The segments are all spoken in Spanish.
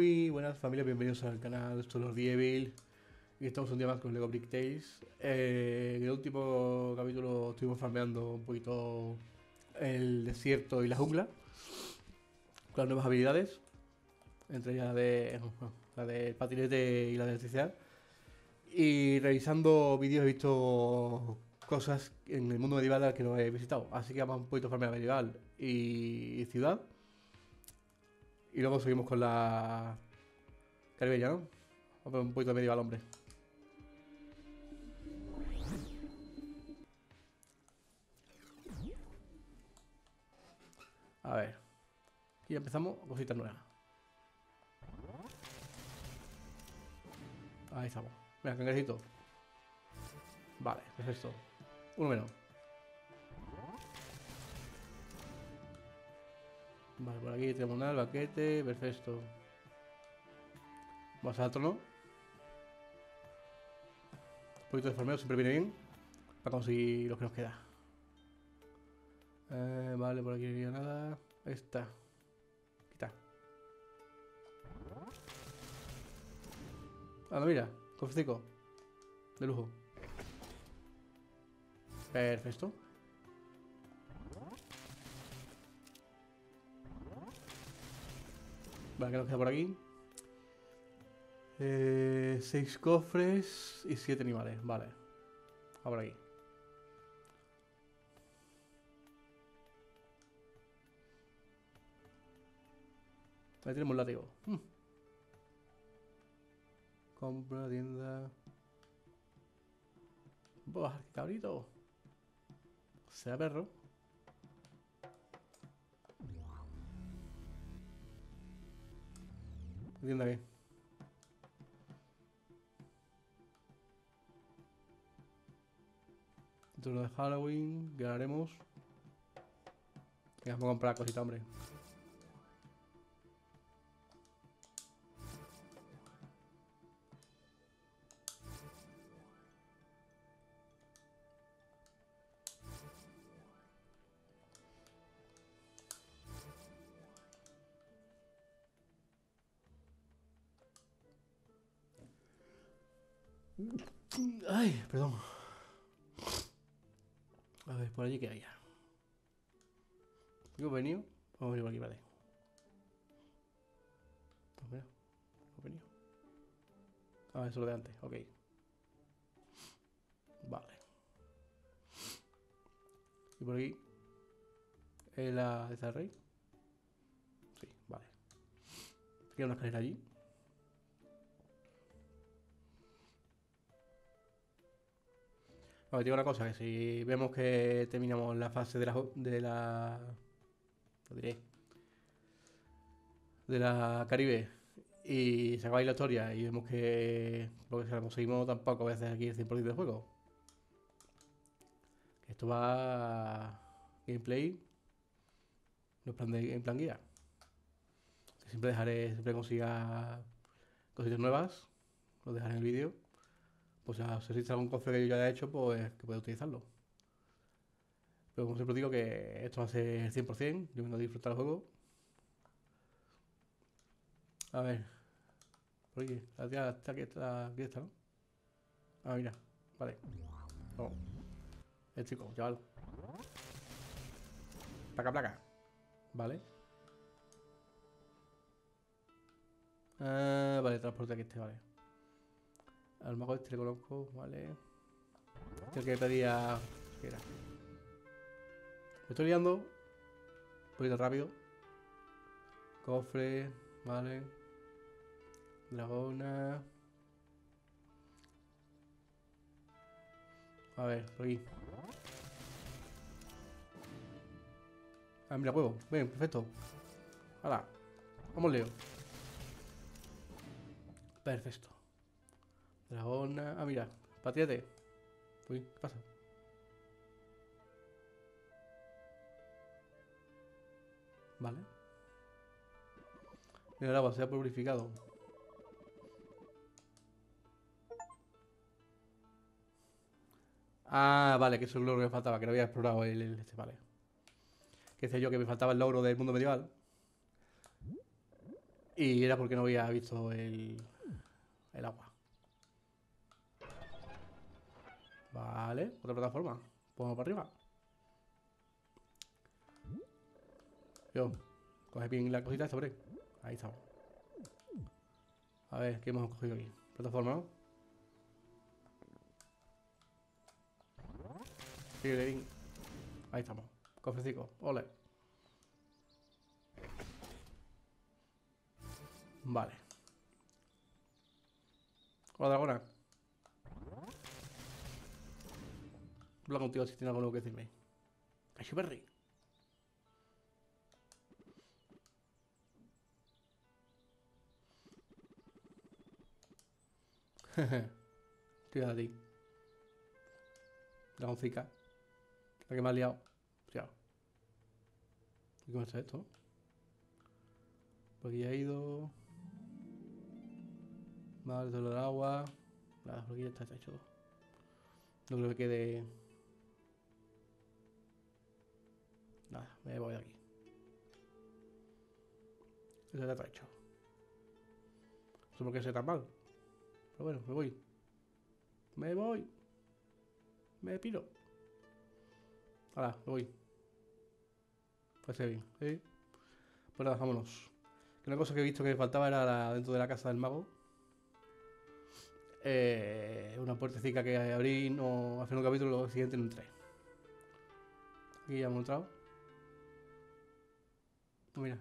Muy buenas familia, bienvenidos al canal, esto es LordiEvil y estamos un día más con LEGO Bricktales. En el último capítulo estuvimos farmeando un poquito el desierto y la jungla con las nuevas habilidades, entre ellas la de patinete y la de electricidad, y revisando vídeos he visto cosas en el mundo medieval que no he visitado, así que vamos un poquito a farmear medieval y ciudad. Y luego seguimos con la Caribeña, ¿no? Vamos a poner un poquito de medieval, hombre. A ver. Aquí ya empezamos. Cositas nuevas. Ahí estamos. Mira, cangrejito. Vale, perfecto. Uno menos. Vale, por aquí tenemos un albaquete, perfecto. Vamos al trono. Un poquito de farmeo siempre viene bien para conseguir lo que nos queda. Vale, por aquí no había nada. Esta. Quita. Ah, no, mira, cofrecico. De lujo. Perfecto. Vale, que nos queda por aquí 6 cofres y 7 animales, vale. A por aquí. Ahí tenemos un látigo. Compra, tienda. Buah, qué cabrito. Sea perro. Tienda aquí. Turno de Halloween, ganaremos. Ya vamos a comprar cositas, hombre. Ay, perdón. A ver, por allí que había. ¿Qué he venido? Vamos a venir por aquí, vale. Mira, he venido. A ver, eso lo de antes, ok. Vale. Y por aquí. ¿La de esta rey? Sí, vale. Tiene una escalera allí. A ver, digo una cosa, que si vemos que terminamos la fase de la Caribe y se acaba ahí la historia y vemos que lo que conseguimos tampoco a veces aquí el 100% del juego. Esto va a gameplay, no en plan guía. Siempre dejaré, siempre consiga cositas nuevas, lo dejaré en el vídeo. O sea, si existe algún cofre que yo ya haya hecho, pues que pueda utilizarlo. Pero como siempre digo, que esto va a ser 100%, yo vengo a disfrutar el juego. A ver. Por aquí, la tía está aquí, está, ¿no? Ah, mira, vale. Vamos. El chico, chaval. Placa, placa. Vale. Ah, vale, transporte aquí este, vale. Al mago este le conozco, vale. Este es el que pedía. ¿Qué era? Me estoy liando. Un poquito rápido. Cofre, vale. Dragona. A ver, por aquí. Ah, mira, huevo. Bien, perfecto. Hala. Vamos, Leo. Perfecto. Dragona. Ah, mira. Patriate. Uy, ¿qué pasa? Vale. Mira, el agua se ha purificado. Ah, vale, que eso es el logro que me faltaba, que no había explorado este, vale. Que decía yo que me faltaba el logro del mundo medieval. y era porque no había visto el agua. Vale, otra plataforma. Pongo para arriba. Yo, coge bien la cosita esta por ahí. Ahí estamos. A ver, ¿qué hemos cogido aquí? Plataforma, ¿no? Ahí estamos. Cofrecico, ole. Vale. Hola, dragona. Habla contigo si tiene algo nuevo que decirme. ¡Cachipirri! Jeje. Estoy a ti. Dragoncica. La que me ha liado. Cuidado. ¿Qué me ha hecho esto? Por aquí ha ido. Vale, todo el agua. Nada, por aquí ya está hecho todo. No creo que quede. Nada, me voy de aquí. Eso ya está hecho. No sé por qué se tan mal. Pero bueno, me voy. Me voy. Me piro. Ahora, me voy. Pues se bien, ¿sí? Pues nada, vámonos. Una cosa que he visto que faltaba era dentro de la casa del mago. Una puertecita que abrí no, al final del capítulo, el siguiente no entré. Aquí ya hemos entrado. Mira.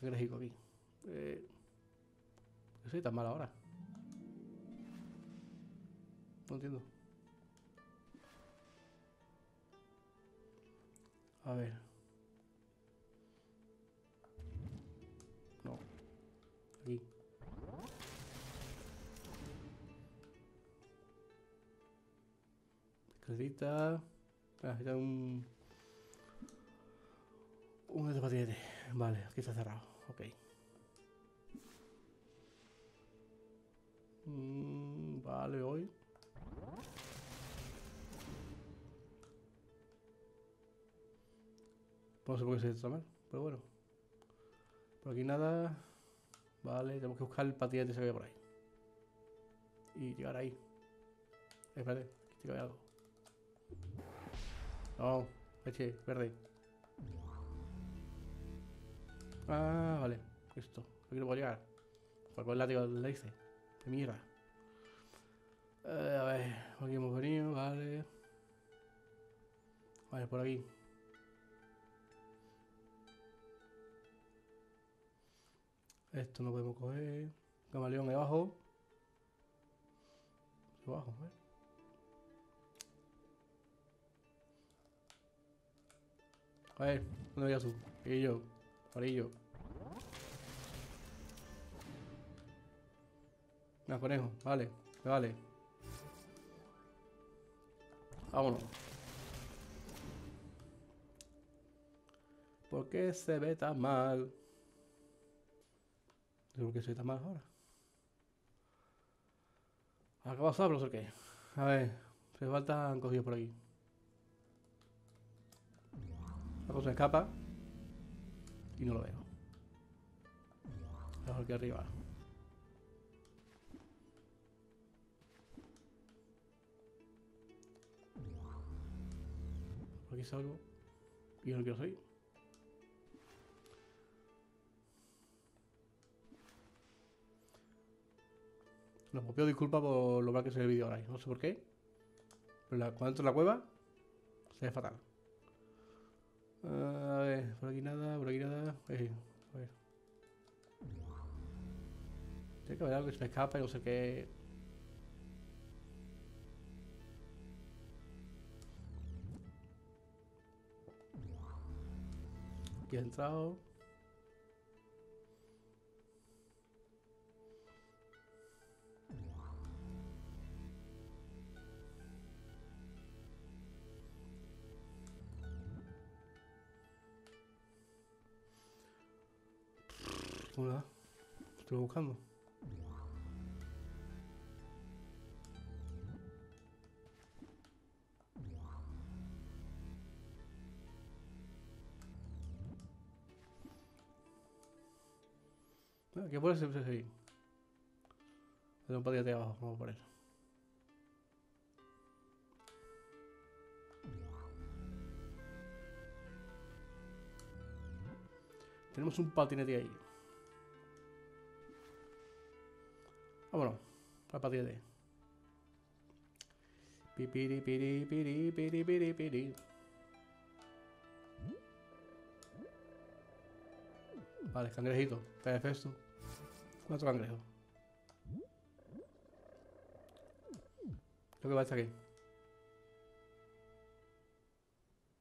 Qué gráfico aquí. ¿Qué soy tan mal ahora? No entiendo. A ver. No. Aquí. Escalita. Necesita un de patinete. Vale, aquí está cerrado. Ok. Vale, voy. No sé por qué se está mal, pero bueno. Por aquí nada. Vale, tenemos que buscar el patinete ese que había por ahí. Y llegar ahí. Espérate, aquí hay algo. No, leche, verde. Ah, vale. Esto, aquí no puedo llegar. Por el látigo le hice. De mierda. A ver, aquí hemos venido, vale. Vale, por aquí. Esto no podemos coger. Camaleón debajo. Debajo, ¿eh? A ver, ¿dónde voy a subir? Y yo, amarillo. No, conejo, vale, vale. Vámonos. ¿Por qué se ve tan mal? Creo que soy tan mal ahora. Acabas de hablar, ¿o qué? A ver, se faltan cogidos por aquí. La cosa escapa y no lo veo. Mejor que arriba. Por aquí salgo y yo no quiero salir. No, pues pido disculpa por lo mal que se ve el vídeo ahora. No sé por qué. Pero cuando entro en la cueva, se ve fatal. A ver, por aquí nada, por aquí nada. A ver. Tiene que haber algo que se me escapa y no sé qué. Aquí he entrado. Hola, estoy buscando. que por eso sí. Pero un poquito de abajo, vamos a poner. Tenemos un patinete ahí. Vámonos, al patinete. Pipiri, piri, piri, piri, piri, piri. Vale, cangrejito, perfecto. 4 cangrejos. Lo que va a estar aquí.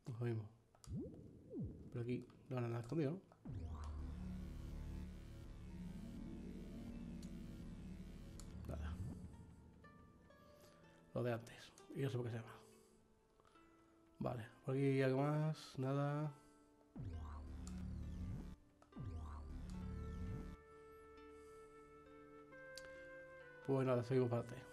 Nos jodimos. Pero aquí no van a nada escondido, ¿no? Nada. Lo de antes. Y no sé por qué se llama. Vale, por aquí algo más. Nada. Pues nada, seguimos para adelante.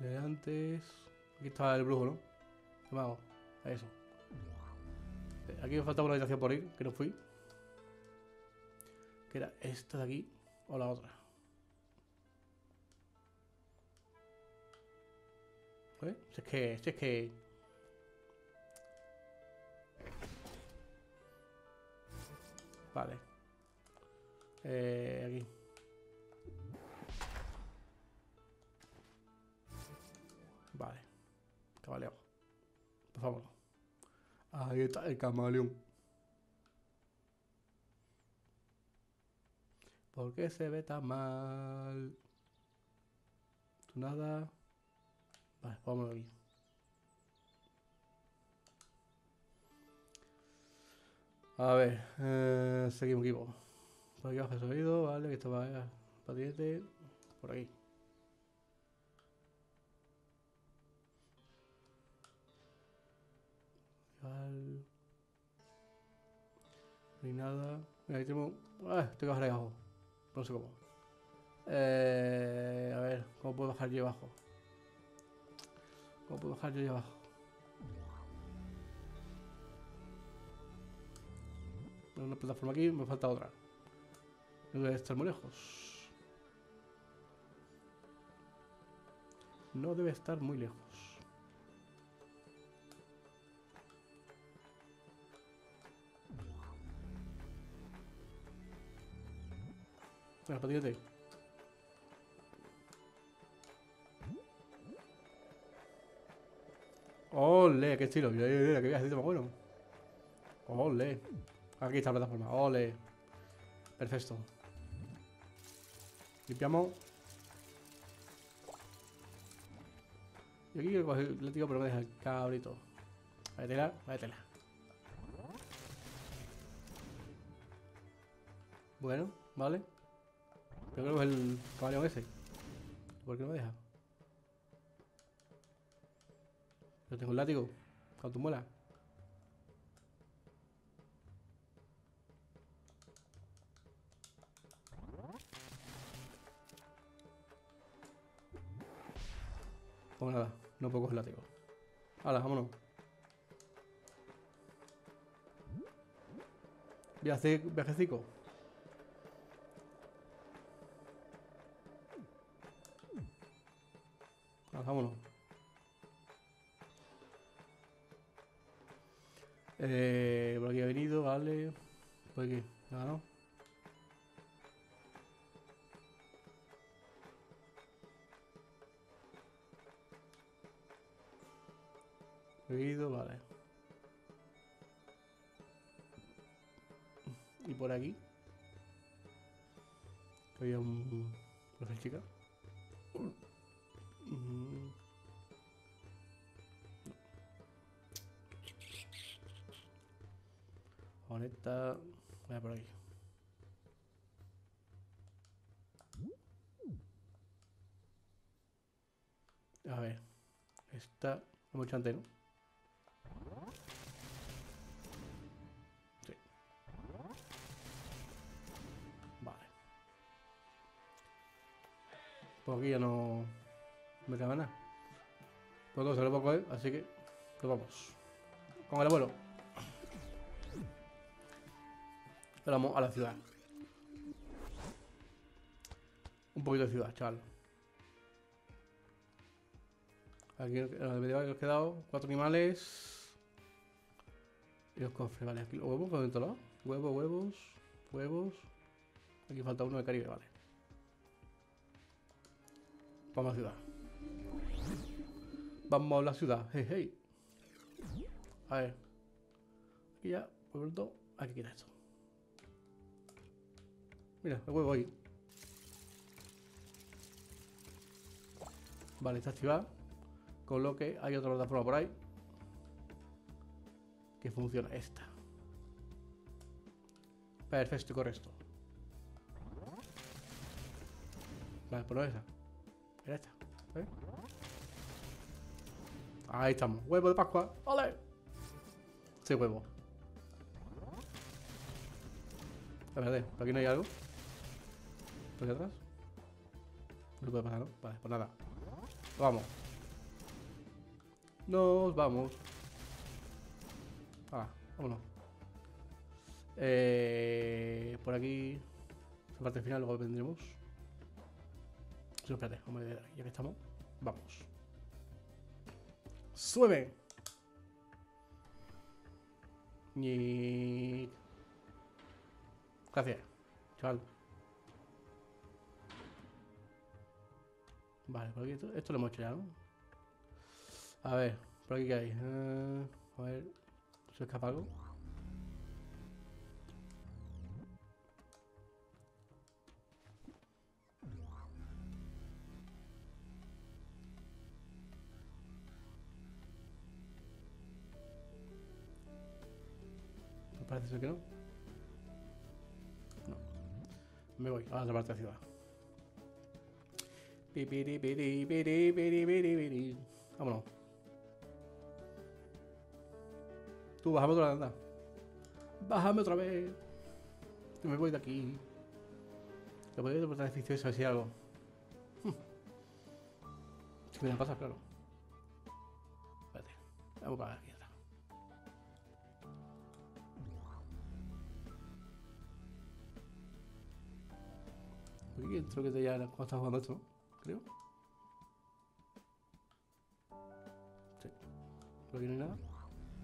De antes. Aquí está el brujo, ¿no? El mago. Eso. Aquí me faltaba una habitación por ir, que no fui. Que era esta de aquí o la otra. ¿Eh? Si es que. Vale. Aquí. Vale. Camaleón. Por favor. Ahí está el camaleón. ¿Por qué se ve tan mal? Tú nada. Vale, vámonos aquí. A ver, seguimos equipo. Por aquí abajo he subido, vale, que esto va a patinete. Por aquí. Vale. No hay nada. Mira, ahí tenemos. Ah, tengo que bajar ahí abajo. No sé cómo. A ver, ¿cómo puedo bajar yo abajo? ¿Cómo puedo bajar yo abajo? Una plataforma aquí, me falta otra. No debe estar muy lejos. No debe estar muy lejos. Venga, patinete. ¡Ole! ¡Qué estilo! ¡Qué viajecito más bueno! ¡Ole! Aquí está la plataforma, ole. Perfecto. Limpiamos. Y aquí quiero coger el látigo, pero me deja el cabrito. Vale, tela, vale, tela. Bueno, vale. Pero creo que es el caballo ese. ¿Por qué no me deja? Yo tengo el látigo. Con tu muela. Pues nada, no puedo coger el látigo. Hala, vámonos. Viajecico. Hala, vámonos. Por aquí ha venido, vale. Por aquí, nada, ¿no? Vale. Y por aquí había un... ¿No sé, chica? Honesta... Voy por aquí. A ver... Esta... Hemos hecho antes, ¿no? Sí. Vale. Por aquí ya no me cabe nada. Porque se lo pongo a él, así que nos vamos. Con el abuelo. Ahora vamos a la ciudad. Un poquito de ciudad, chaval. Aquí nos quedado 4 animales. Y los cofres, vale. Aquí los huevos, por dentro, ¿no? Huevos, huevos, huevos. Aquí falta uno de Caribe, vale. Vamos a la ciudad. Vamos a la ciudad. Hey, hey. A ver. Aquí ya, por pronto, hay que quitar esto. Mira, el huevo ahí. Vale, está activada. Con lo que hay otra plataforma por ahí que funciona esta. Perfecto y correcto. Vale, pues no es esa. Era esta. ¿Eh? Ahí estamos. Huevo de Pascua. ¡Ole! Este huevo. Espérate, ¿por aquí no hay algo? ¿Por aquí atrás? No puede pasar, ¿no? Vale, pues nada. Vamos. Nos vamos. Ah, vámonos. Por aquí. La parte final, luego vendremos. Sí, espérate, vamos a ver, ya que estamos. Vamos. ¡Sube! Y... gracias, chaval. Vale, por aquí esto lo hemos hecho ya, ¿no? A ver, por aquí que hay. A ver, ¿se escapa algo? ¿No parece ser que no? No. Me voy a la otra parte de la ciudad. Vámonos. Tú, bájame otra vez, anda. Bájame otra vez. Yo me voy de aquí. Lo podría interpretar difícil eso, si algo. Si me la pasas, claro. Espérate. Vamos para la izquierda. Aquí entro que te ya cuando estás jugando esto, ¿no? Creo. Sí. Por aquí no hay nada.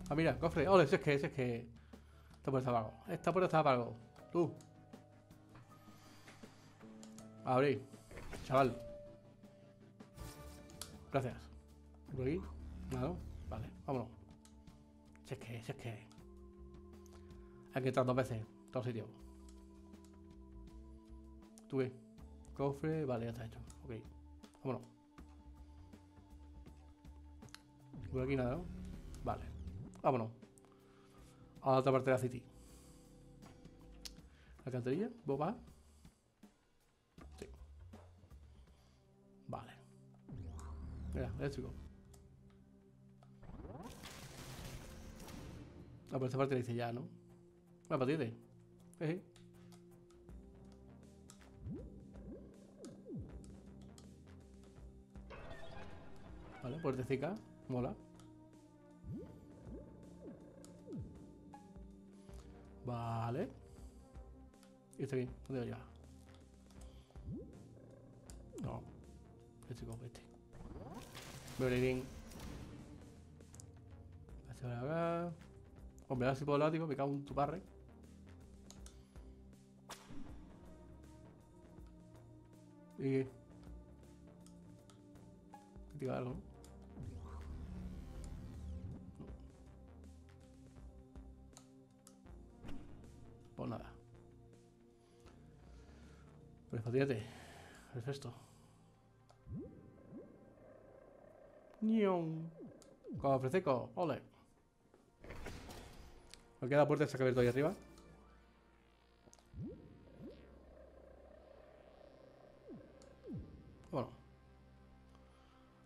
Ah, mira, cofre. Ole, si es que. Esta puerta está abajo. Esta puerta está abajo. Tú. Abrí. Chaval. Gracias. Por aquí. Nada. Vale, vámonos. Si es que. Hay que entrar 2 veces. En todo sitio. ¿Tú qué? Cofre. Vale, ya está hecho. Ok, vámonos. Por aquí nada, ¿no? Vale, vámonos. A la otra parte de la city. Alcantarilla, boba. Sí. Vale. Mira, eléctrico. Ah, por esta parte la hice ya, ¿no? Una patita. Vale, puertecica, mola. Vale. Y este bien, ¿dónde va a llevar? No. Este como este. Vale, bien. Este va acá. Hombre, ahora sí puedo látigo, me cago en tu parre. ¿Y qué? ¿Qué te va a dar algo, no? Pues nada. Pues fatíate. Perfecto. ¡Nion! Cofre seco. ¡Ole! Me queda la puerta esta que abierta ahí arriba. Bueno.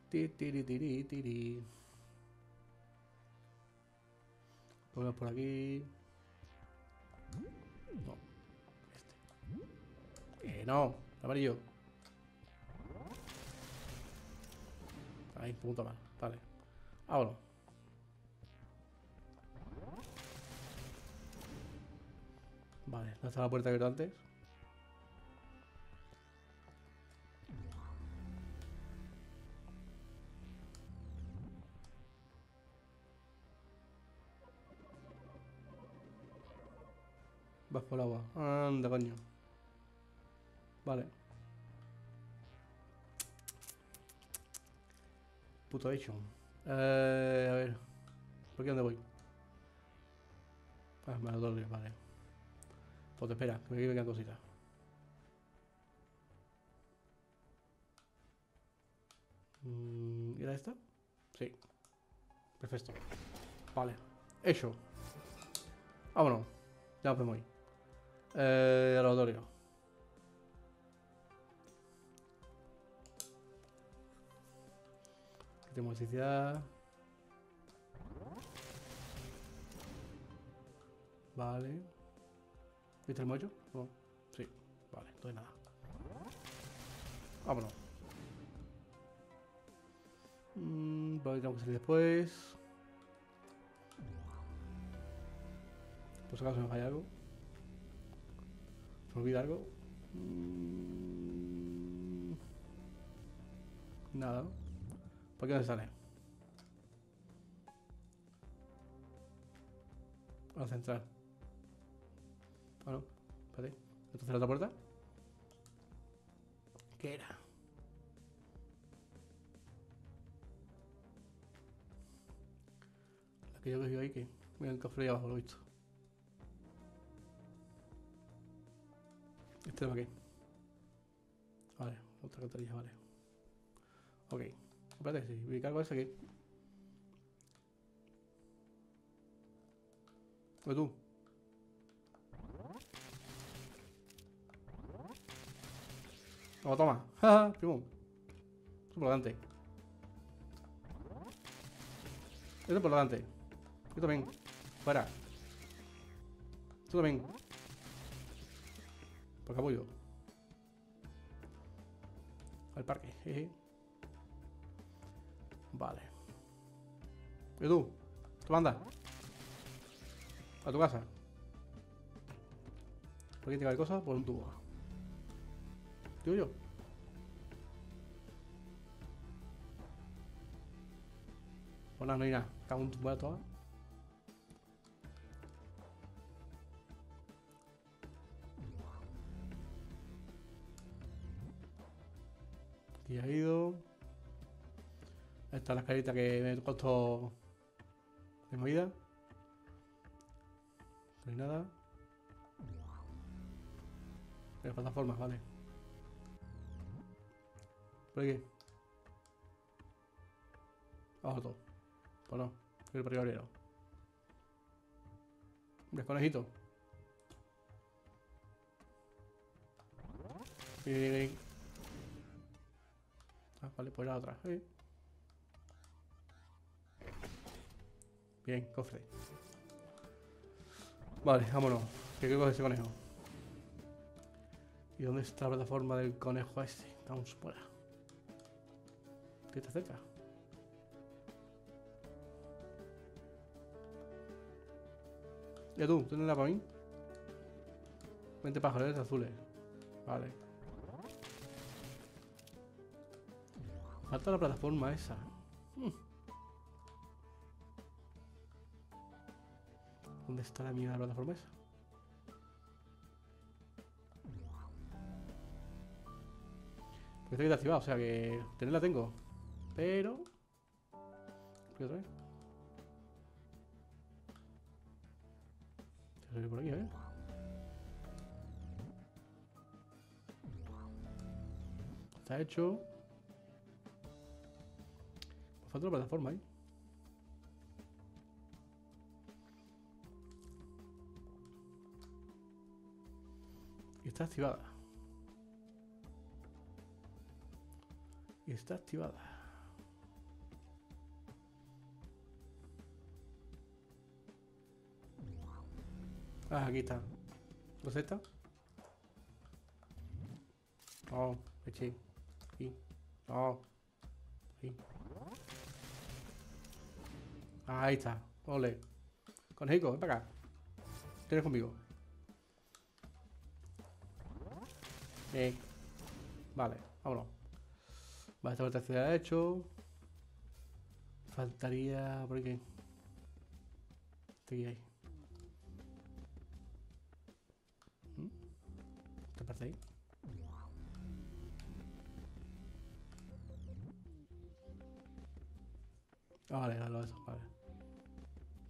Tiri. Volvemos por aquí. No, este. No, amarillo. Ahí, punto mal, vale. Ahora. Vale, no está la puerta abierta antes. Vas por el agua. Anda, coño. Vale. Puto hecho. A ver. ¿Por qué dónde voy? Ah, me lo doble, vale. Pues te espera, que aquí me quedan cositas. ¿Era esta? Sí. Perfecto. Vale. Hecho. Vámonos. Ya nos vemos ahí. Al laboratorio. Tenemos electricidad. Vale. ¿Viste el mocho? Oh, sí. Vale, entonces nada. Vámonos. Vale, tenemos que salir después. Por si acaso me falla algo. ¿Se me olvida algo? Nada. ¿Por qué no se sale? A la central. Ah, no. Espérate. ¿Entonces la otra puerta? ¿Qué era? La que yo veo ahí, que mira el cofre ahí abajo, lo he visto. Este es aquí. Vale, otra cantarilla, vale. Ok. Espérate, sí, me cargo ese aquí. ¿O tú? Oh, toma. Jaja, primo. Esto por delante. Esto por delante. Yo también. Fuera. Tú también. Por capullo. Al parque, jeje. Vale. ¿Y tú? ¿Tú mandas? A tu casa. ¿Por qué te cae cosas? Por un tubo. ¿Tú y yo? Bueno, no hay nada. Cago un tubo de todas. Aquí ya he ido. Esta es la escalerita que me costó de movida. No hay nada. Las plataformas, vale. ¿Por aquí? Abajo todo. Pues no, el priorero. Desconejito. Ah, vale, pues la otra. Bien, cofre. Vale, vámonos. ¿Qué coge ese conejo? ¿Y dónde está la plataforma del conejo este? Vamos fuera. ¿Qué está cerca? Ya tú, ¿tienes la para mí? 20 pájaros azules. Vale. Falta la plataforma esa. ¿Dónde está la mierda de la plataforma esa? Porque está activada, o sea que... tenerla tengo. Pero... ¿qué otra vez? Voy a salir por aquí, ¿eh? Está hecho. Me falta una plataforma ahí. ¿Eh? Está activada. Y está activada. Ah, aquí está. ¿Pues esta? Oh, eché. Aquí. Oh. Aquí. Ahí está. Ole. Conejico, ven para acá. Tienes conmigo. Bien. Vale, vámonos. Vale, esta parte se ha hecho. Faltaría por aquí. Estoy ahí. Esta parte ahí. Vale, dale eso, vale.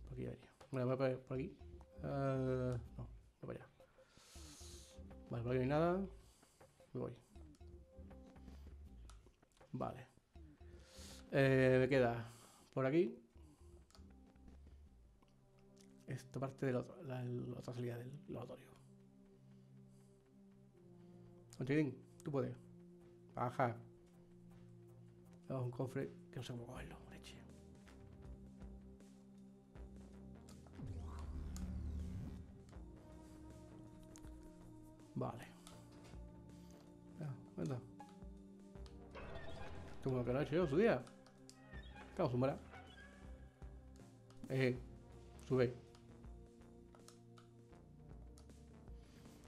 Por aquí debería. Vale, voy a poner por aquí. No, voy para allá. Vale, por aquí no hay nada. Me voy. Vale. Me queda por aquí. Esta parte de la otra salida del laboratorio. Conchidín, tú puedes. Baja. Vamos a un cofre que no sé cómo cogerlo. Vale. Venga. Tú me lo que no he hecho yo, su día. Claro, sumará. Sube.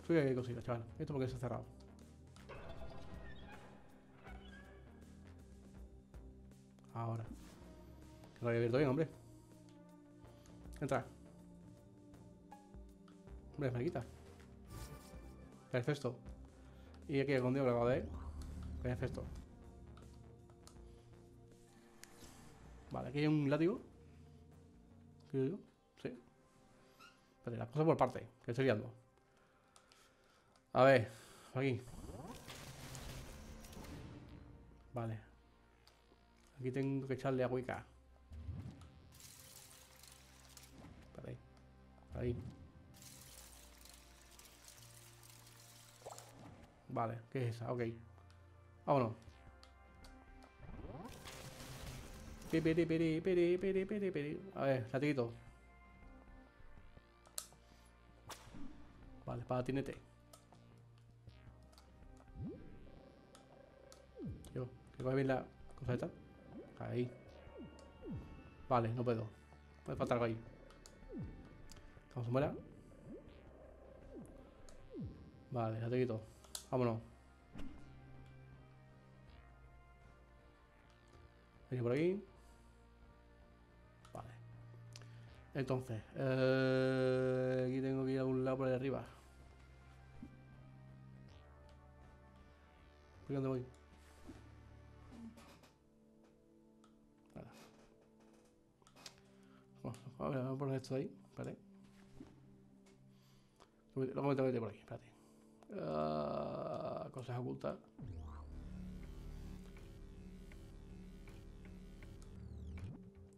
Sube qué cositas, chaval. Esto porque está cerrado. Ahora. Que lo había abierto bien, hombre. Entra. Hombre, fresquita. Perfecto. Y aquí escondido lo acabo de ver. Perfecto. Vale, aquí hay un látigo. ¿Qué digo? Sí. Espérate, las cosas por parte, que estoy liando. A ver, aquí. Vale. Aquí tengo que echarle agüica. Espérate. Ahí. Vale, ¿qué es esa? Ok. Vámonos. A ver, ratito. Vale, para tinete. Yo, que coge bien la cosa esta. Ahí. Vale, no puedo. Puede faltar algo ahí. Vamos a muera. Vale, ratito. Vámonos. Venía por aquí. Vale. Entonces, aquí tengo que ir a un lado por ahí arriba. ¿Por dónde voy? Vale. Bueno, vamos a poner esto ahí. Espérate. Lo voy a meter por aquí. Espérate. Cosas ocultas.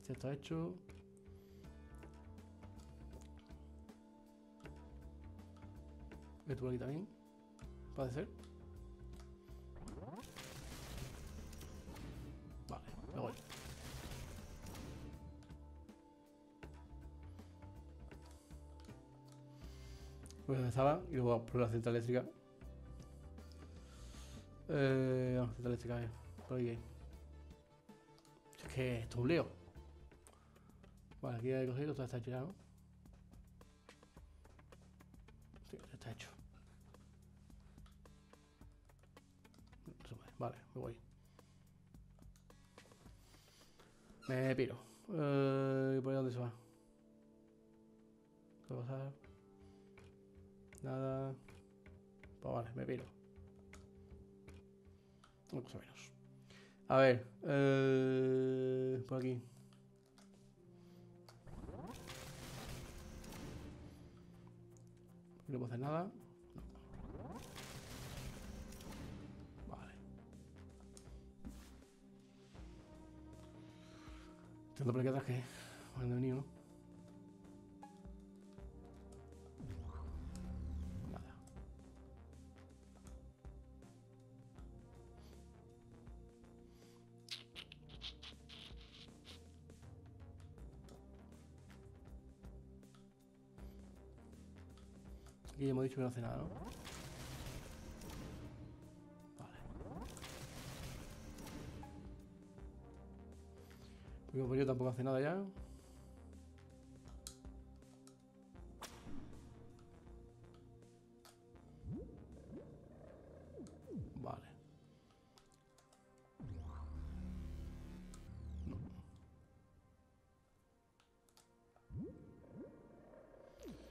Ya está hecho. Esto por aquí también. Puede ser. Vale, me voy. Pues donde estaba y luego vamos por la central eléctrica. Vamos, central eléctrica, por aquí. Es que esto es un lío. Vale, aquí hay cositas, todo está hecho ya, ¿no? Sí, ya está hecho. Vale, me voy. Me piro. ¿Por dónde se va? ¿Qué va a pasar? Nada. Pues vale, me piro. Una cosa menos. A ver, por aquí. No puedo hacer nada. Vale. Tengo por aquí atrás que cuando he venido, ¿no? Aquí hemos dicho que no hace nada, ¿no? Vale. Porque yo tampoco hace nada ya. Vale. No.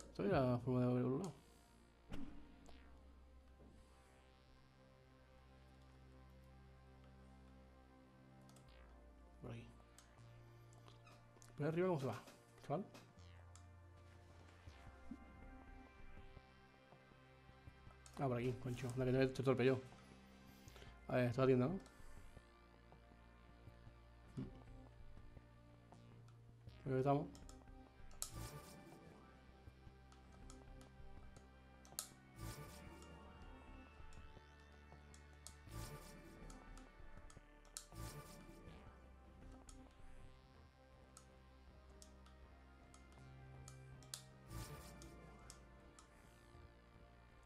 Esta es la forma de abrirlo. Por aquí. Por arriba, ¿cómo se va? ¿Vale? Ah, por aquí, concho. La que te torpelló. A ver, está la tienda, ¿no? Ahí estamos.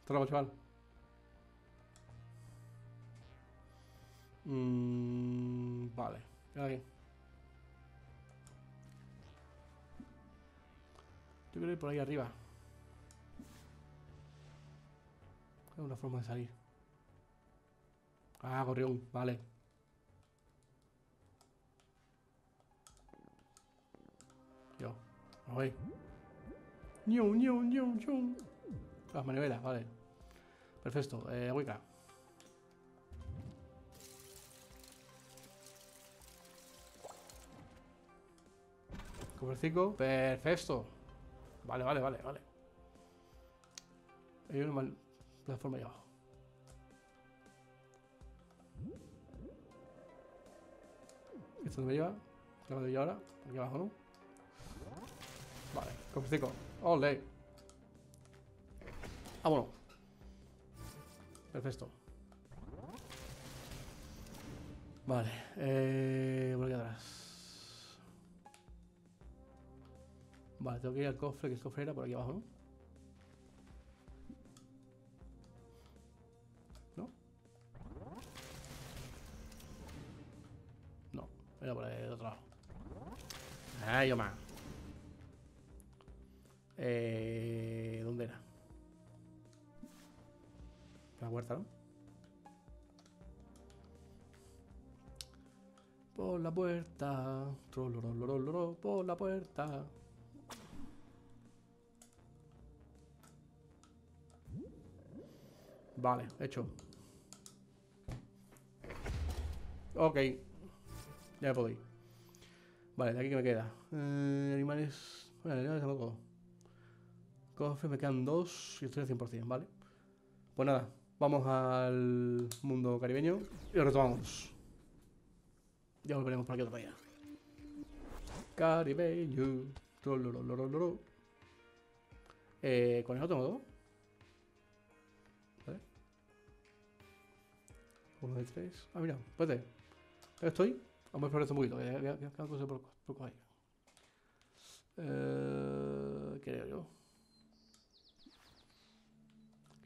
Hasta luego, chaval. Vale, queda aquí. Yo quiero ir por ahí arriba. Es una forma de salir. Ah, gorrión, vale. Yo, me voy. Ño. Las manivelas, vale. Perfecto, Wicca. Comercico, perfecto. Vale. Hay una plataforma ahí abajo. ¿Esto no me lleva? ¿Qué me lleva ahora? Aquí abajo, ¿no? Vale, comercico. Ole. Ah, bueno. Perfecto. Vale, voy aquí atrás. Vale, tengo que ir al cofre, que el cofre era por aquí abajo, ¿no? No, era por ahí del otro lado. ¡Ay, yo más! ¿Dónde era? La puerta, ¿no? Por la puerta. Trololololololol, por la puerta. Vale, hecho. Ok. Ya me puedo ir. Vale, de aquí que me queda. Animales. Bueno, animales tampoco. Cofre, me quedan dos. Y estoy al 100%, ¿vale? Pues nada, vamos al mundo caribeño. Y lo retomamos. Ya volveremos por aquí otra vez. Caribeño. Trolololololol. Con eso tengo todo. Uno de tres. Ah, mira, espérate. Ahí estoy. Vamos a explorar esto un poquito. Que cosa por coger. Creo yo.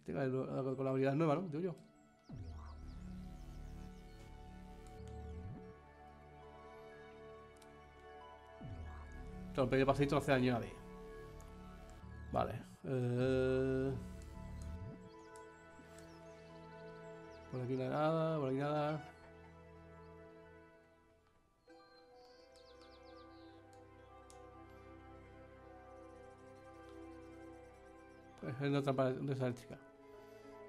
Que tenga con la habilidad nueva, ¿no? Digo yo. Claro, el pequeño pasito no hace daño a nadie. Vale. Por aquí nada, por aquí nada. Es una trampa de esa eléctrica.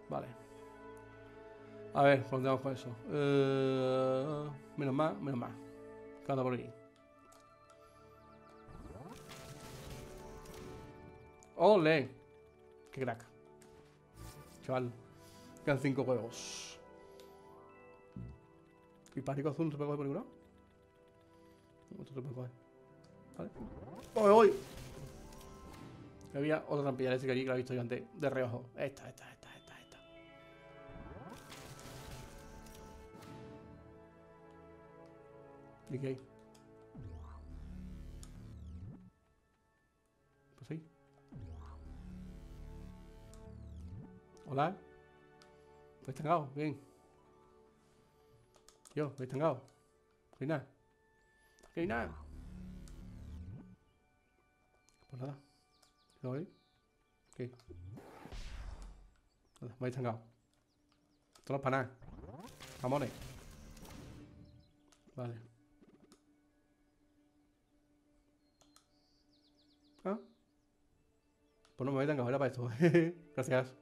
Vale. A ver, ¿por dónde vamos con eso? Menos más. ¿Qué anda por aquí? ¡Ole! ¡Qué crack! Chaval. Quedan 5 juegos. ¿Y pánico azul no se puede coger por ningún lado? Otro se puede coger. Vale. ¡Voy! Había otra trampilla eléctrica aquí que la he visto yo antes. De reojo. Esta. ¿Y qué hay? Pues ahí. Hola. ¿Estás tangado? Bien. Yo, me he tangado. Aquí hay nada. Pues nada. ¿Lo veis? Ok. Nada, me he tangado. Todo para nada. Jamones. Vale. Ah. Pues no me voy tan cajera para esto. Gracias.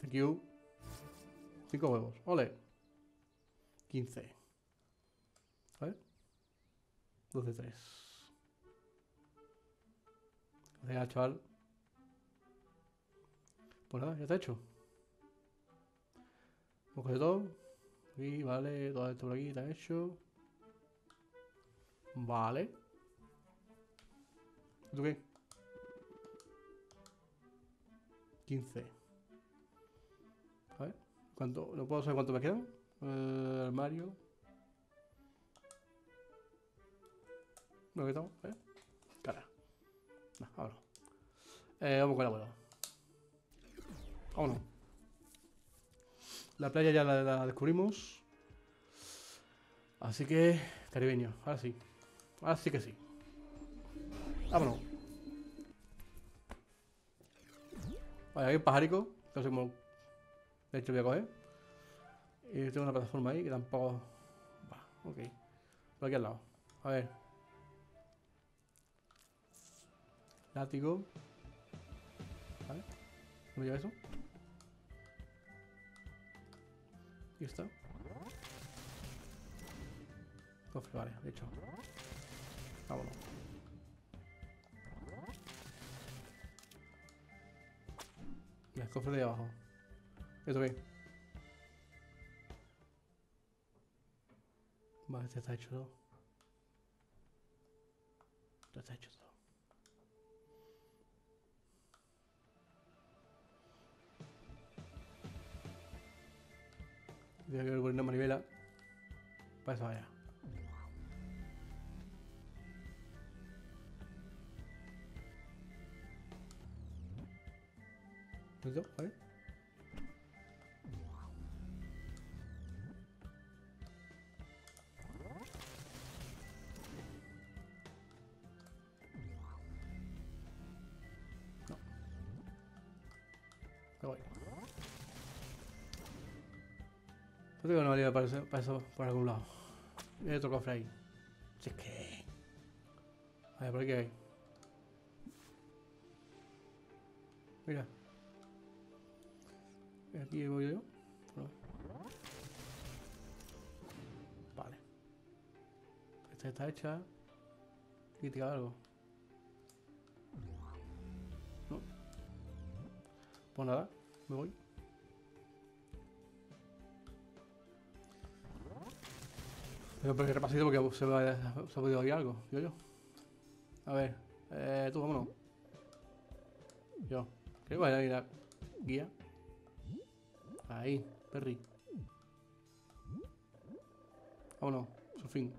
Thank you. 5 huevos. Ole. 15. A ver. 12, 3. Gracias, chaval. Pues nada, ya está hecho. Hemos cogido todo. Y vale, todo esto por aquí está hecho. Vale. ¿Tú qué? 15. A ver, ¿cuánto? No puedo saber cuánto me quedan. Armario. ¿Me lo he quitado? ¿Eh? Cara. No, ahora no. Vamos con el abuelo. Vámonos. La playa ya la descubrimos. Así que, caribeño, ahora sí. Ahora sí que sí. Vámonos. Vale, hay un pajarico. No sé cómo. De hecho, voy a coger. Y tengo una plataforma ahí que tampoco. Va, ok. Por aquí al lado. A ver. Látigo. Vale. ¿Cómo lleva eso? Y está. Cofre, vale, de hecho. Vámonos. Mira, el cofre de abajo. ¿Esto qué? Vale, este está hecho todo. Esto está hecho todo. Voy a poner una manivela. Para eso vaya. ¿Listo? ¿Vale? No. Me voy. No tengo una valía para eso por algún lado. Hay otro cofre ahí. Si es que... A ver, por aquí hay. Mira. Aquí voy yo. No. Vale. Esta está hecha. Aquí tira algo. No. Pues nada, me voy. Pero que repasito porque se ha podido oír algo, digo yo. A ver, tú vámonos. Yo. Creo que hay ahí la guía. Ahí, Perry. Vámonos, su fin.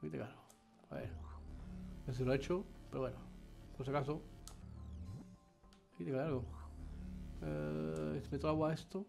Voy de caro. A ver. No sé si lo he hecho, pero bueno. Por si acaso. Aquí te cae algo. Meto agua a esto.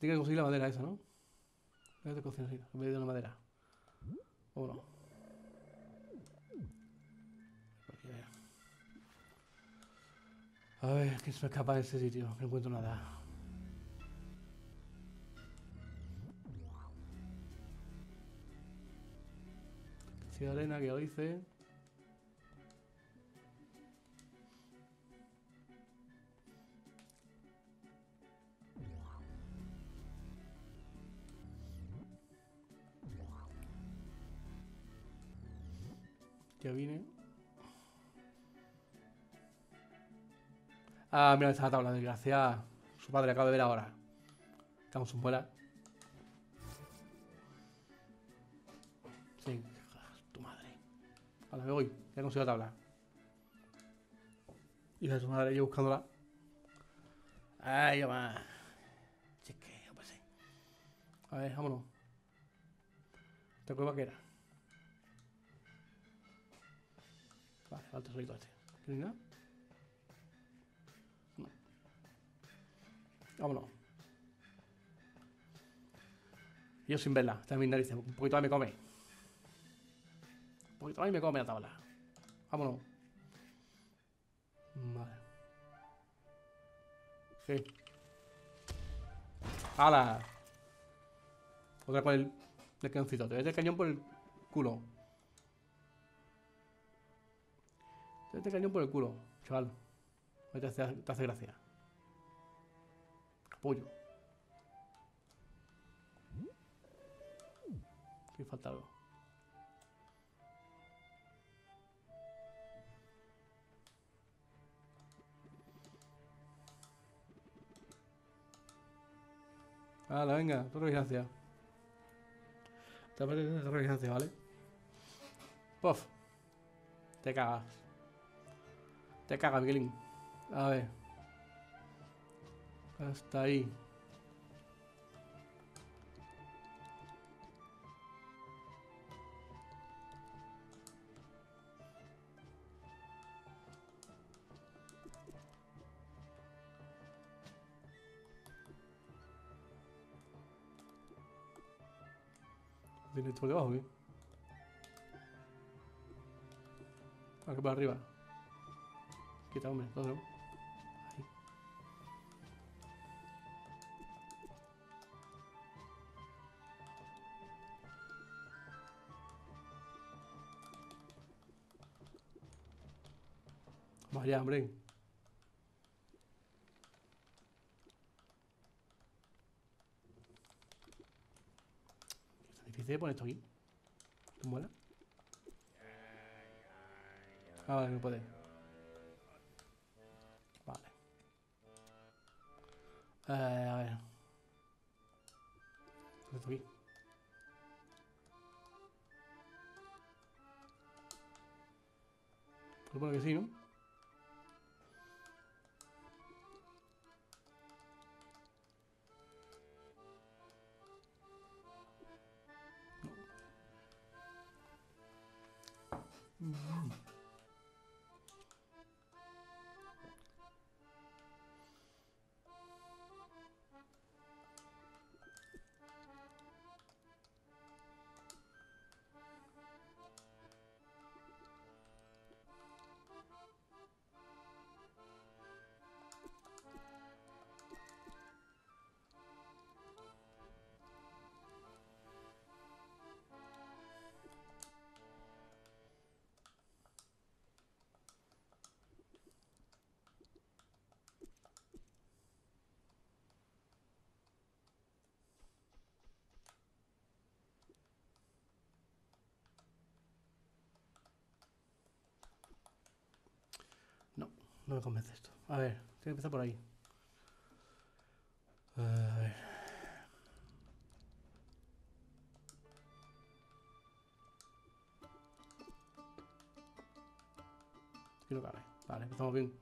Tiene que conseguir la madera esa, ¿no? Voy a conseguir en vez de una madera. O no. A ver, que se me escapa de este sitio. No encuentro nada. Si de arena, que lo hice. Ya vine. Ah, mira, esta tabla, desgraciada. Su padre acaba de ver ahora. Estamos en bola. Sí, tu madre. Ahora me voy. Ya consigo la tabla. Y la de tu madre, yo buscándola. Ay, mamá. Si es que yo pensé. A ver, vámonos. ¿Esta cueva qué era? Vale, falta solito este. ¿Qué nada? No. Vámonos. Yo sin verla, está en mis narices. Un poquito ahí me come. Un poquito ahí me come la tabla. Vámonos. Vale. Sí. ¡Hala! Otra con el cañoncito. Te mete el cañón por el culo. Te mete el cañón por el culo, chaval. Te hace gracia. Capullo. Aquí falta algo. Hala, venga, tu vigilancia. Te aparece tu vigilancia, ¿vale? Puff. Te cagas. Te cagas, Miguelín. A ver. Hasta ahí. ¿Tiene esto por debajo, qué? Aquí para arriba. Quita, hombre, todo. Ahí. Vamos allá, hombre. Voy a poner esto aquí. ¿Tú mola? Ah, vale, no puede. Vale. A ver. Esto aquí. Supongo que sí, ¿no? No me convence esto. A ver, tengo que empezar por ahí. A ver. Aquí no cabe. Vale, empezamos bien.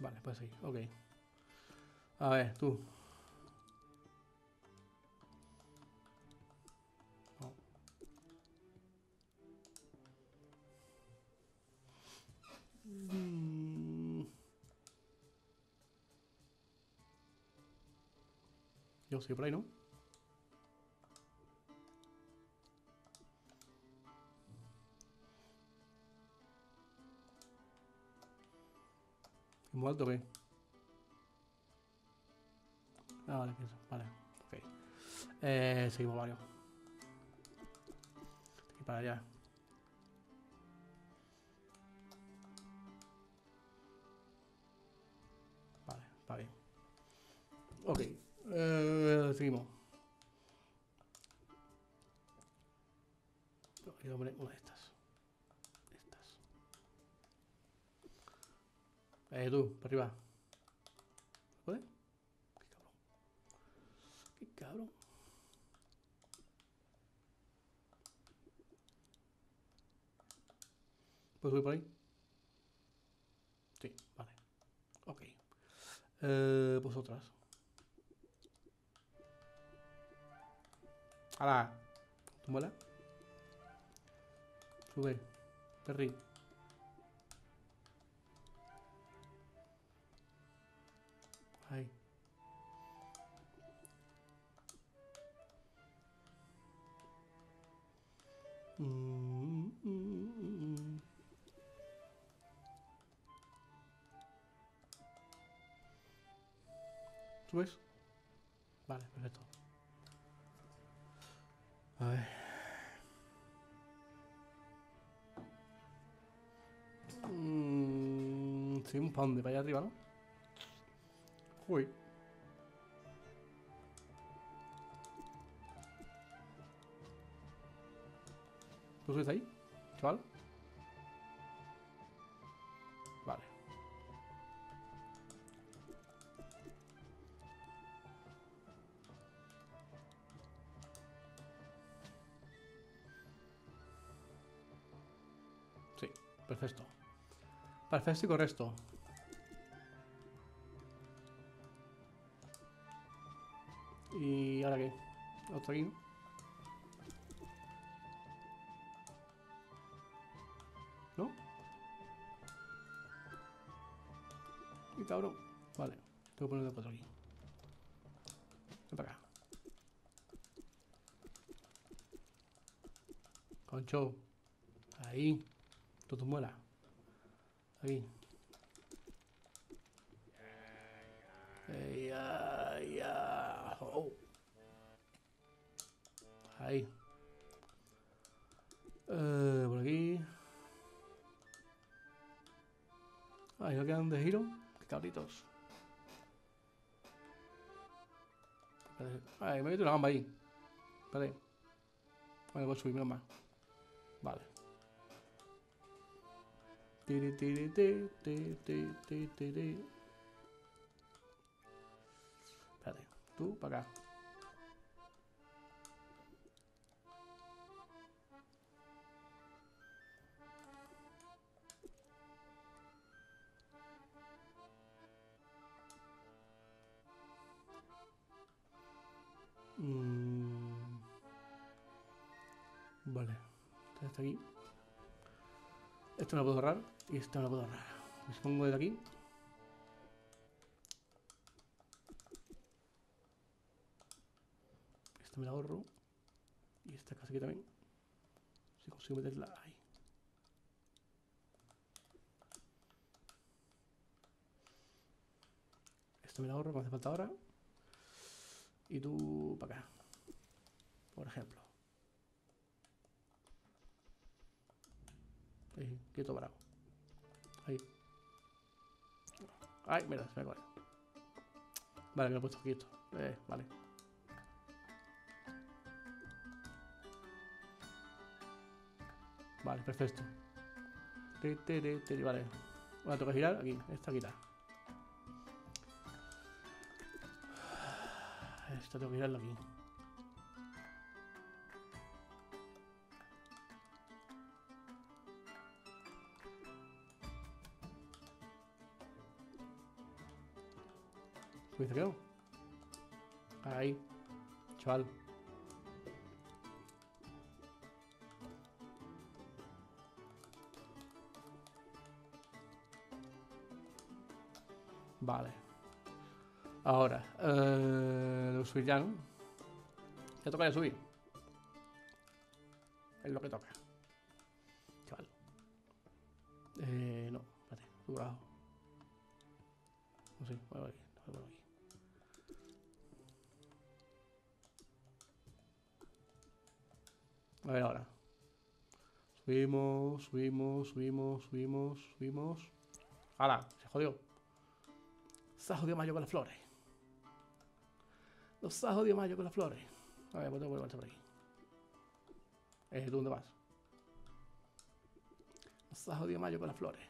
Vale, pues sí, ok. A ver, tú. No. Yo sigo por ahí, ¿no? ¿Muy alto o qué? Ah, vale, vale, ok. Seguimos varios. Aquí para allá. Vale, está bien. Ok, seguimos. Voy a poner una de estas. Tú, para arriba. ¿Puede? Qué cabrón. Qué cabrón. ¿Puedo subir por ahí? Sí, vale. Ok. Pues otras. ¡Hala! Túmbala. Sube. Terry. Ahí. ¿Subes? Vale, perfecto. A ver. Sí, un pound de para allá arriba, ¿no? Uy. ¿Tú subes ahí, chaval? Vale. Sí, perfecto. Perfecto y correcto. ¿Y ahora qué? ¿Otro aquí? ¿No? ¡Qué cabrón! Vale, tengo que poner otro aquí. Ven para acá. Concho. Ahí. Todo muela. Aquí. Ahí. Por aquí. Ahí no quedan de giro. Qué cabritos. Ahí me meto una gamba ahí. Espera. Vale, voy a subir, menos mal. Vale. Espérate. Tú para acá. Vale, entonces está aquí. Esto no lo puedo ahorrar y esto no lo puedo ahorrar. Me pongo desde aquí. Esta me la ahorro. Y esta casi que también. Si consigo meterla ahí. Esto me la ahorro, que me hace falta ahora. Y tú para acá. Por ejemplo. Ahí, quieto, bravo. Ahí. Ay, mira, se me acuerda. Vale, que lo he puesto quieto. Vale. Vale, perfecto. Vale. Ahora tengo que girar aquí. Esta quita. Esta tengo que girarla aquí. ¿Subiste aquí no? Ahí, chaval. Vale. Ahora, debo subir ya, ¿no? Ya toca de subir. Es lo que toca. Chaval. No, espérate, tú abajo. No sé, voy por aquí. A ver ahora. Subimos, subimos, subimos, subimos, subimos. ¡Hala! Se jodió. Se ha jodido más yo con las flores. Los ha jodido más yo con las flores. A ver, pues tengo que marchar por aquí. ¿Tú dónde vas? Los ha jodido más yo con las flores.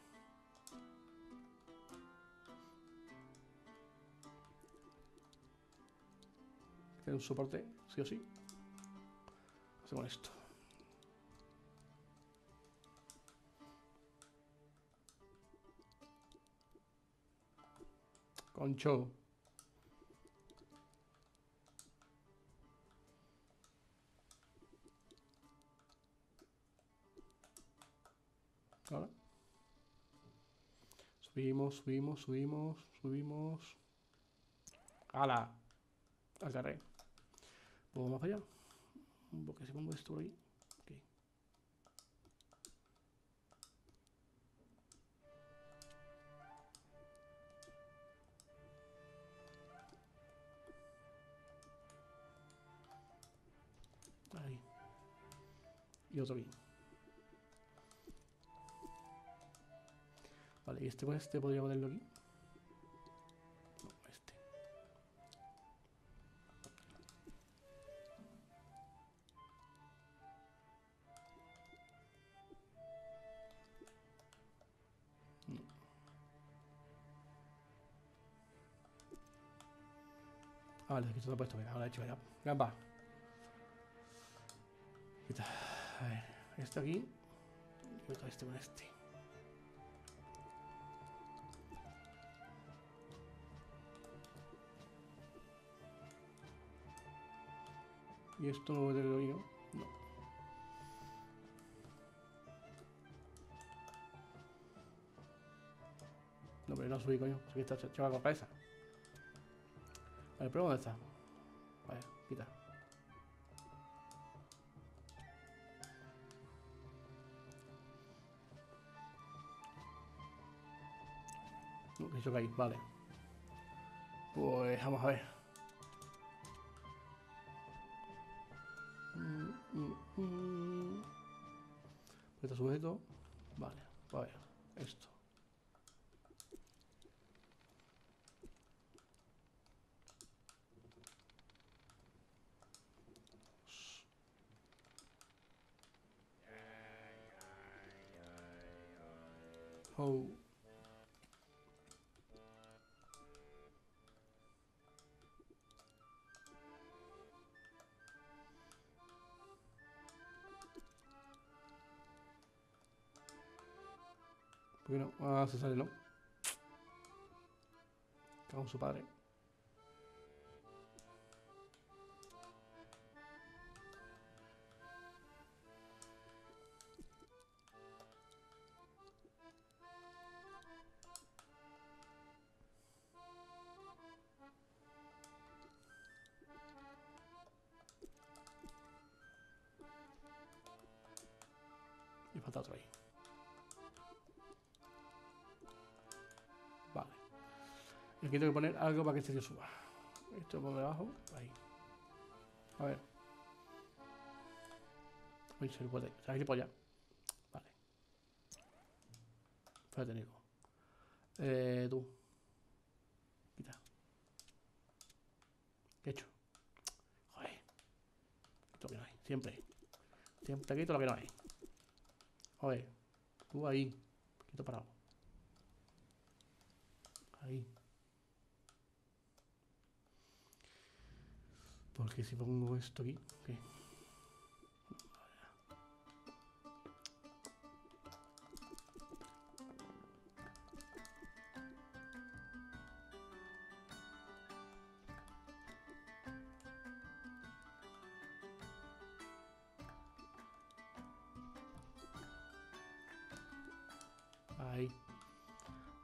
Tiene un soporte, sí o sí. Hacemos esto. Concho. Ahora. Subimos, subimos, subimos, subimos. ¡Hala! Al carré. Vamos más para allá. Porque si pongo esto por ahí. Okay. Ahí. Y otro aquí. Vale, y este con este podría ponerlo aquí. Vale, aquí está puesto, venga, ahora he hecho ya. Gamba. Quita. A ver, esto aquí. Y este con este. Y esto no lo tengo yo. No. No, pero no subí, coño. Aquí está chaval con cabeza. Vale, pero ¿dónde está? Vale, quita. No, que eso caí, vale. Pues vamos a ver. Este sujeto. Vale, a ver, esto. Oh. ¿Por qué no? Ah, se sale, ¿no? Cago en su padre. Y falta otro ahí. Vale. Y aquí tengo que poner algo para que este tío suba. Esto por debajo. Ahí. A ver. Uy, se lo puede. Se ha equipado ya. Vale. Fuera técnico. Tú. Quita. ¿Qué he hecho? Joder. Esto que no hay. Siempre. Siempre quito lo que no hay. A ver, tú ahí, quito parado. Ahí. Porque si pongo esto aquí, ¿qué? Ahí.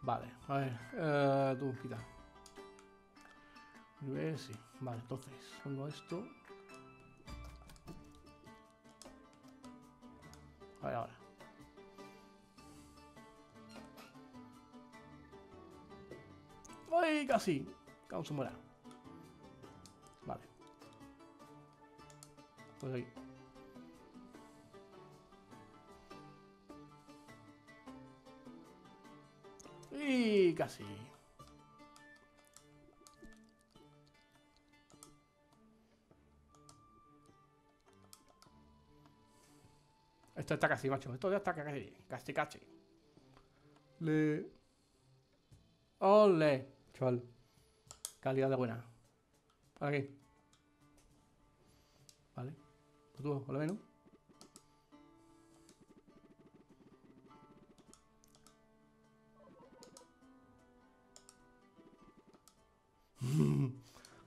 Vale, a ver, tú, quita. Sí, vale, entonces pongo esto. A ver, ahora. ¡Ay, casi! Vamos a morar. Vale. Pues ahí. Y casi. Esto está casi, macho. Esto ya está casi. Casi, casi. Le... ¡Ole! Chaval. Calidad de buena. Para aquí. Vale. Tú, por lo menos.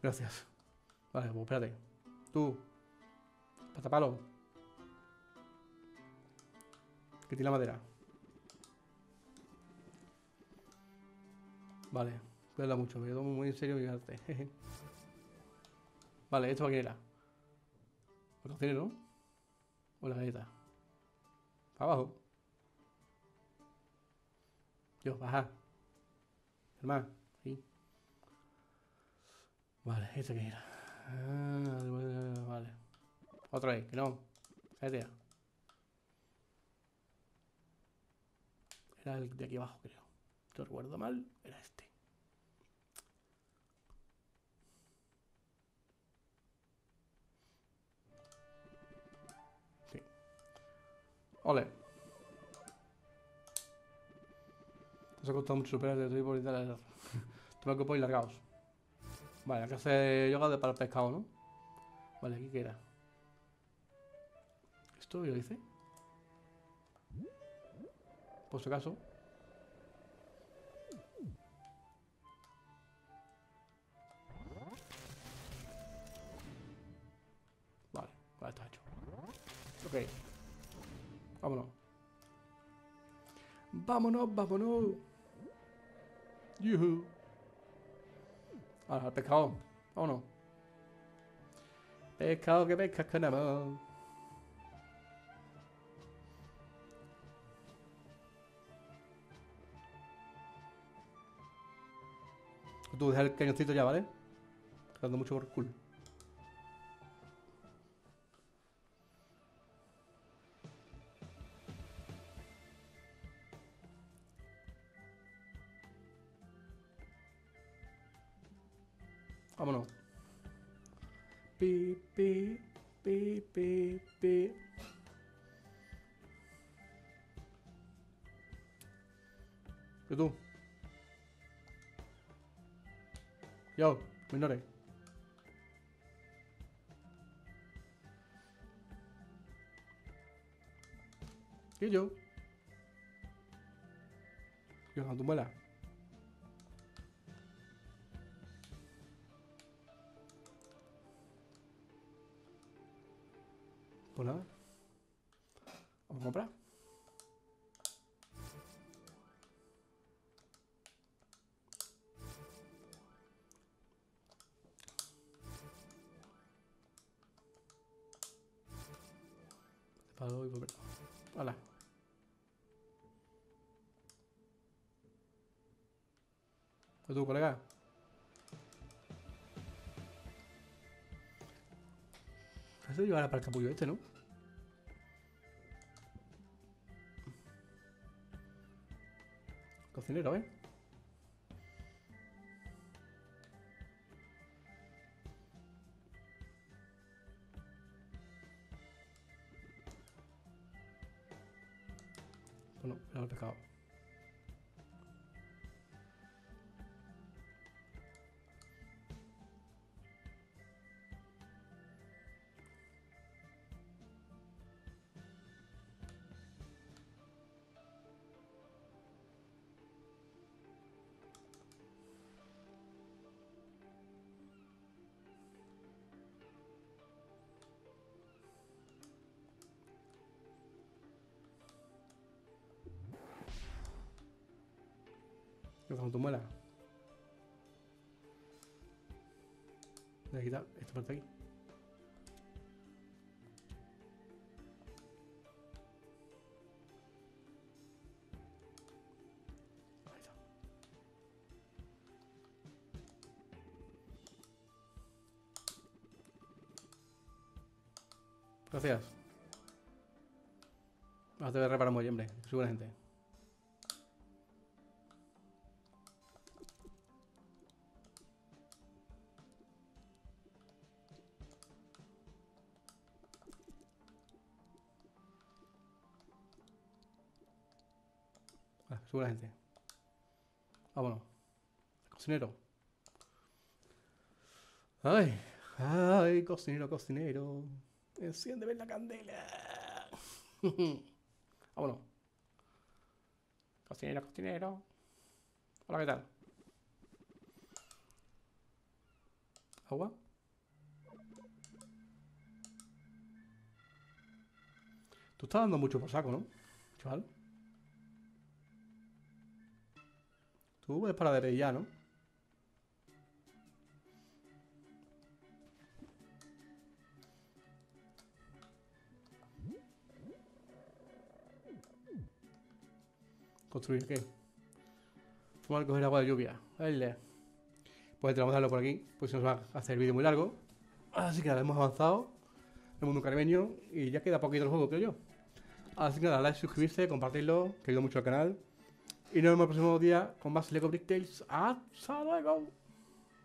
Gracias. Vale, pues espérate. Tú. Patapalo. Que tiene la madera. Vale, cuídala mucho, me tomo muy en serio mi arte. Vale, esto va a quién era. Los tiene, ¿no? O la galleta. Para abajo. Dios, baja. Hermano, sí. Vale, esto que era. Ah, vale. Otra vez, que no. Galleta. Era el de aquí abajo, creo. No recuerdo mal, era este. Sí. Ole. Nos ha costado mucho superar de tu y tal. Toma copos y largaos. Vale, acá hace yoga de para el pescado, ¿no? Vale, aquí queda. ¿Esto yo lo hice? Por si acaso. Vale, está hecho. Ok. Vámonos. Vámonos, vámonos. Yuhu. Ahora, al pescado. Vámonos. Pescado que pescas con amor. Tú deja el cañoncito ya, ¿vale? Está dando mucho por culo. Vámonos. Pi, pi, pi, pi, pi. ¿Y tú? Yo, menores. ¿Y yo? Yo, a tu muela. Pues nada, vamos a comprar. Palo y volver. Hola. ¿Tú, colega? Eso llevará para el capullo este, ¿no? Cocinero, ¿eh? Bueno, era el pescado. Con tu muela. Voy a quitar esta parte aquí. Ahí está. Gracias. Ahora te voy a reparar muy, hombre. Sube la gente. seguramente. Vámonos. Cocinero. Ay, ay, cocinero, cocinero. Enciéndeme la candela. Vámonos. Cocinero, cocinero. Hola, ¿qué tal? Agua. Tú estás dando mucho por saco, ¿no? Chaval. Tú ves para derecha ya, ¿no? ¿Construir qué? Fumar, coger agua de lluvia. Vale. Pues vamos a darlo por aquí, pues se nos va a hacer el vídeo muy largo. Así que nada, hemos avanzado en el mundo caribeño y ya queda poquito el juego, creo yo. Así que nada, like, suscribirse, compartirlo, que ayuda mucho al canal. Y nos vemos el próximo día con más LEGO Bricktales. ¡Hasta luego!